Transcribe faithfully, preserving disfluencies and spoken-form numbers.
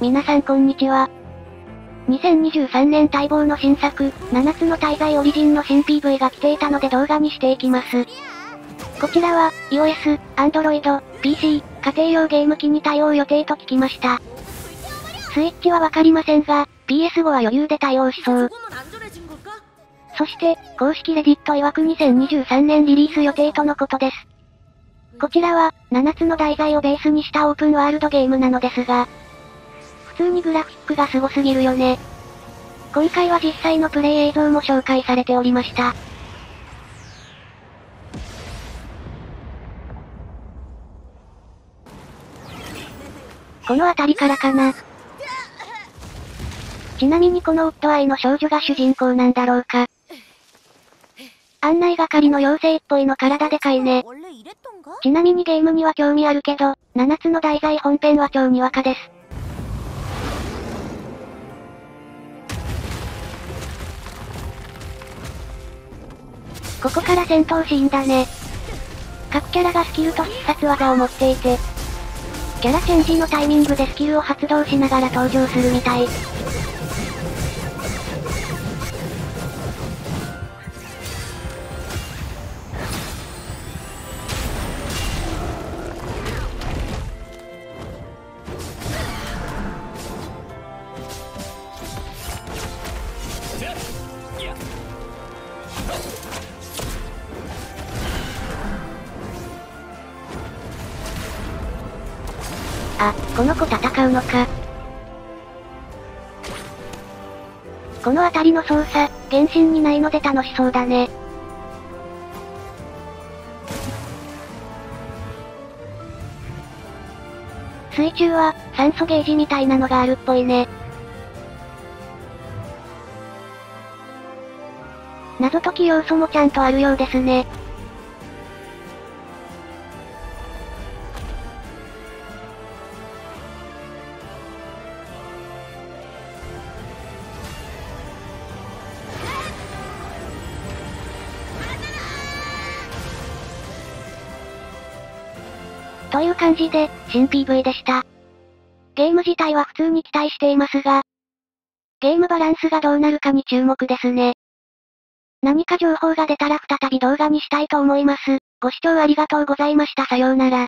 皆さんこんにちは。にせんにじゅうさんねん待望の新作、ななつの大罪オリジンの新 ピーブイ が来ていたので動画にしていきます。こちらは、iOS、Android、ピーシー、家庭用ゲーム機に対応予定と聞きました。スイッチはわかりませんが、ピーエスファイブ は余裕で対応しそう。そして、公式レディット曰くにせんにじゅうさんねんリリース予定とのことです。こちらは、ななつの題材をベースにしたオープンワールドゲームなのですが、普通にグラフィックがすごすぎるよね。今回は実際のプレイ映像も紹介されておりました。この辺りからかな。ちなみにこのオッドアイの少女が主人公なんだろうか。案内係の妖精っぽいの体でかいね。ちなみにゲームには興味あるけど、ななつの題材本編は超にわかです。ここから戦闘シーンだね。各キャラがスキルと必殺技を持っていて、キャラチェンジのタイミングでスキルを発動しながら登場するみたい。あ、この子戦うのか。この辺りの操作、原神にないので楽しそうだね。水中は、酸素ゲージみたいなのがあるっぽいね。謎解き要素もちゃんとあるようですね。という感じで、新 ピーブイ でした。ゲーム自体は普通に期待していますが、ゲームバランスがどうなるかに注目ですね。何か情報が出たら再び動画にしたいと思います。ご視聴ありがとうございました。さようなら。